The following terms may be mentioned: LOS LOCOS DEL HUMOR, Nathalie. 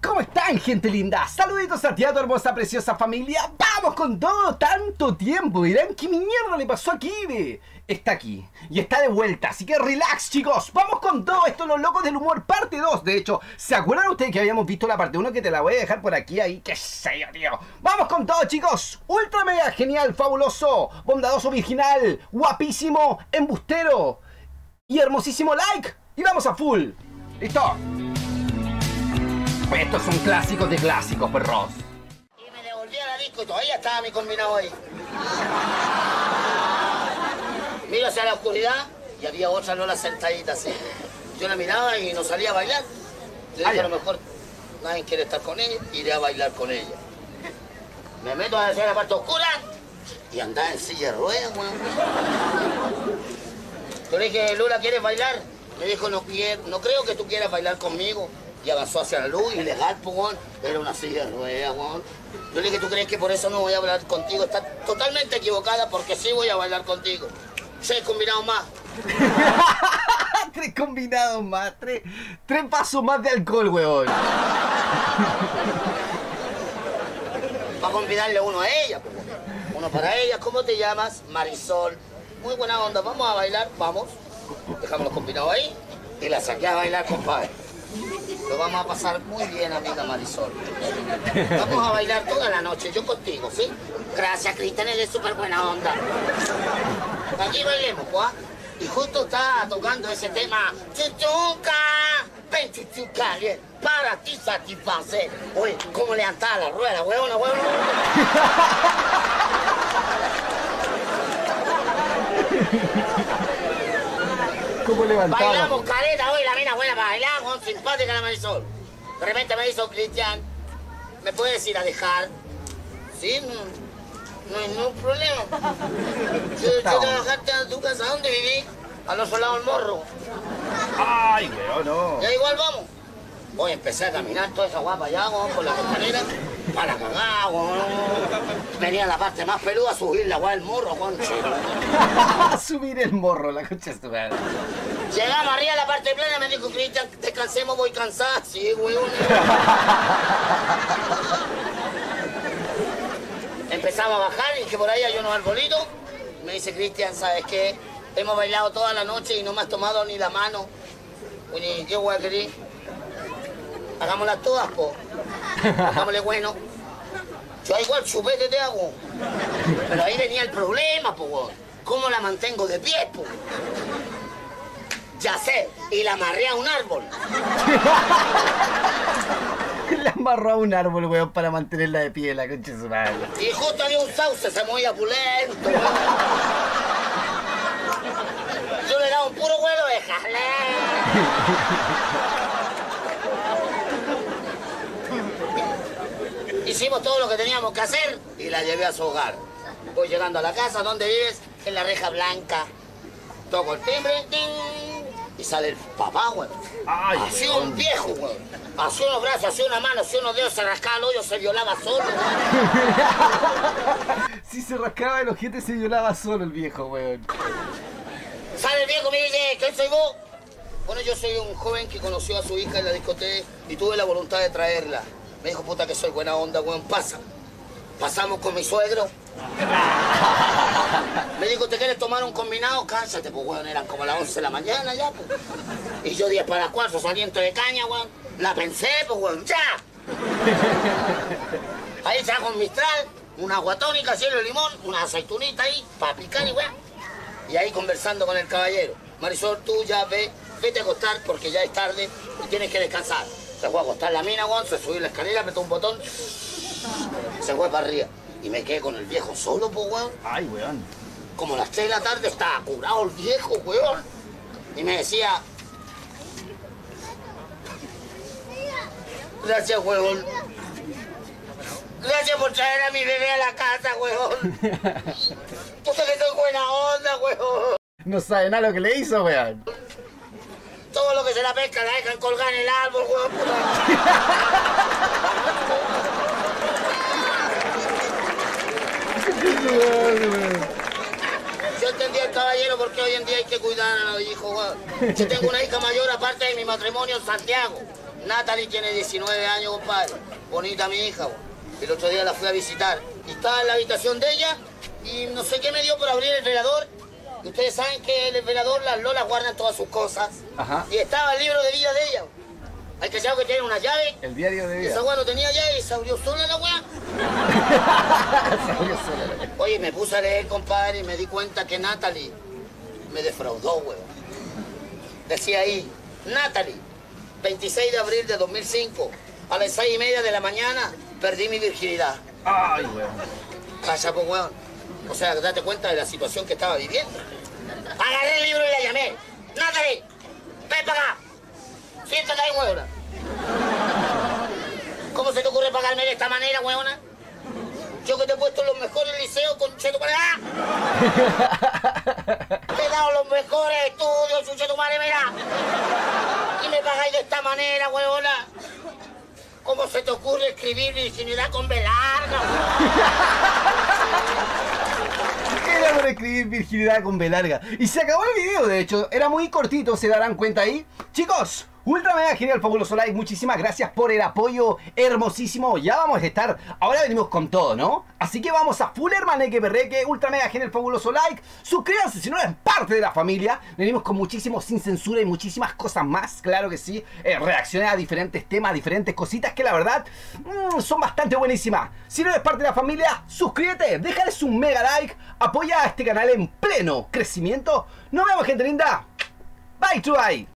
¿Cómo están, gente linda? Saluditos a ti, a tu hermosa, preciosa familia. ¡Vamos con todo! Tanto tiempo, dirán, ¿qué mierda le pasó aquí, ve? Está aquí y está de vuelta, así que relax, chicos. Vamos con todo esto, los locos del humor, parte 2. De hecho, ¿se acuerdan ustedes que habíamos visto la parte 1? Que te la voy a dejar por aquí, ahí, qué sé yo, tío. Vamos con todo, chicos. Ultra mega genial, fabuloso, bondadoso, virginal, guapísimo, embustero y hermosísimo like. Y vamos a full. ¿Listo? Estos son clásicos de clásicos, perros. Y me devolví a la disco y todavía estaba mi combinado ahí. Miro hacia la oscuridad y había otra Lola sentadita así. Yo la miraba y no salía a bailar. Yo dije, a lo mejor nadie quiere estar con ella, iré a bailar con ella. Me meto a la parte oscura y andaba en silla de ruedas, weón. Yo le dije, Lola, ¿quieres bailar? Me dijo, no quiero, no creo que tú quieras bailar conmigo. Y avanzó hacia la luz, ilegal, pugón. Era una silla de ruedas, pugón. Yo le dije, ¿tú crees que por eso no voy a bailar contigo? Estás totalmente equivocada porque sí voy a bailar contigo. 6 combinados más. 3 combinados más. 3 pasos más de alcohol, weón. Va a convidarle uno a ella, pugón. Uno para ella. ¿Cómo te llamas? Marisol. Muy buena onda. Vamos a bailar, vamos. Dejamos los combinados ahí y la saqué a bailar, compadre. Lo vamos a pasar muy bien, amiga Marisol. Vamos a bailar toda la noche, yo contigo, ¿sí? Gracias, Cristian, eres súper buena onda. Aquí bailemos, ¿cuá? Y justo está tocando ese tema. ¡Chuchuca! ¡Ven, chuchuca! Bien, para ti satisfacer. Oye, ¿cómo levantaba la rueda, huevona, huevona? ¿Cómo levantaba? Bailamos careta, hoy la mina buena para bailar, simpática la Marisol. De repente me dijo, Cristian, ¿me puedes ir a dejar? Sí, no hay ningún problema. Yo trabajaste a tu casa, ¿dónde viví? Al otro lado del morro. Ay, pero no. Ya igual vamos. Voy a empezar a caminar toda esa guapa allá, con las escaleras, para cagar, venía la parte más peluda a subir la guapa del morro, conche. Subir el morro, la concha es tu madre. Llegamos arriba a la parte plena, me dijo, Cristian, descansemos, voy cansada. Sí, weón. Empezamos a bajar y que por ahí hay unos arbolitos. Me dice, Cristian, ¿sabes qué? Hemos bailado toda la noche y no me has tomado ni la mano. Ni qué guay querés. Hagámoslas todas, po. Hagámosle bueno. Yo igual chupete te hago. Pero ahí venía el problema, po. ¿Cómo la mantengo de pie, po? Ya sé, y la amarré a un árbol. La amarró a un árbol, weón, para mantenerla de pie, la concha de su madre. Y justo había un sauce, se movía pulento, weón. Yo le daba un puro vuelo de jalé. Hicimos todo lo que teníamos que hacer y la llevé a su hogar. Voy llegando a la casa, ¿dónde vives? En la reja blanca. Toco el timbre, ¡ting! Y sale el papá, güey. Así un viejo, güey. Así unos brazos, así una mano, así unos dedos, se rascaba el hoyo, se violaba solo, güey. Si se rascaba el ojete, se violaba solo el viejo, güey. Sale el viejo, me dice, ¿quién soy vos? Bueno, yo soy un joven que conoció a su hija en la discoteca y tuve la voluntad de traerla. Me dijo, puta, que soy buena onda, güey, pasa. Pasamos con mi suegro. Me dijo, ¿te quieres tomar un combinado? Cállate, pues, weón, eran como las 11 de la mañana ya, pues. Y yo 10 para 4, saliendo de caña, weón. La pensé, pues, weón, ya. Ahí saco un mistral, una agua tónica, cielo y limón, una aceitunita ahí, para picar y weón. Y ahí conversando con el caballero. Marisol, tú ya vete a acostar porque ya es tarde y tienes que descansar. Se fue a acostar la mina, weón, se subió la escalera, apretó un botón, se fue para arriba. Y me quedé con el viejo solo, po, weón. Ay, weón. Como a las 3 de la tarde estaba curado el viejo, weón. Y me decía... Gracias, weón. Gracias por traer a mi bebé a la casa, weón. Tú sabes que soy buena onda, weón. No sabe nada lo que le hizo, weón. Todo lo que se la pesca la dejan colgar en el árbol, weón. Yo entendí al caballero porque hoy en día hay que cuidar a los hijos, weón. Yo tengo una hija mayor aparte de mi matrimonio en Santiago. Nathalie tiene 19 años, compadre. Bonita mi hija, bo. El otro día la fui a visitar. Estaba en la habitación de ella y no sé qué me dio por abrir el velador. Ustedes saben que en el velador las lolas guardan todas sus cosas. Ajá. Y estaba el libro de vida de ella, bo. Hay que saber que tiene una llave. El diario de vida. Esa weá no tenía llave y se abrió sola la weá. Oye, me puse a leer, compadre, y me di cuenta que Nathalie me defraudó, weón. Decía ahí, Nathalie, 26 de abril de 2005, a las 6:30 de la mañana, perdí mi virginidad. Ay, weón. Calla, pues, weón. O sea, date cuenta de la situación que estaba viviendo. Agarré el libro y la llamé. Nathalie, ven para acá. Siéntate ahí, weona. ¿Cómo se te ocurre pagarme de esta manera, weona? Yo que te he puesto en los mejores liceos con Chetumare. Te he dado los mejores estudios, Chetumare, mira. Y me pagáis de esta manera, weona. ¿Cómo se te ocurre escribir virginidad con B larga, weona? Era por escribir virginidad con B larga. Y se acabó el video, de hecho. Era muy cortito, se darán cuenta ahí. Chicos, ultra mega genial, fabuloso like, muchísimas gracias por el apoyo hermosísimo. Ya vamos a estar, ahora venimos con todo, ¿no? Así que vamos a full hermaneque perreque, ultra mega genial, fabuloso like. Suscríbanse si no eres parte de la familia. Venimos con muchísimo sin censura y muchísimas cosas más, claro que sí. Reacciones a diferentes temas, diferentes cositas que la verdad son bastante buenísimas. Si no eres parte de la familia, suscríbete, déjales un mega like, apoya a este canal en pleno crecimiento. Nos vemos, gente linda. Bye, bye.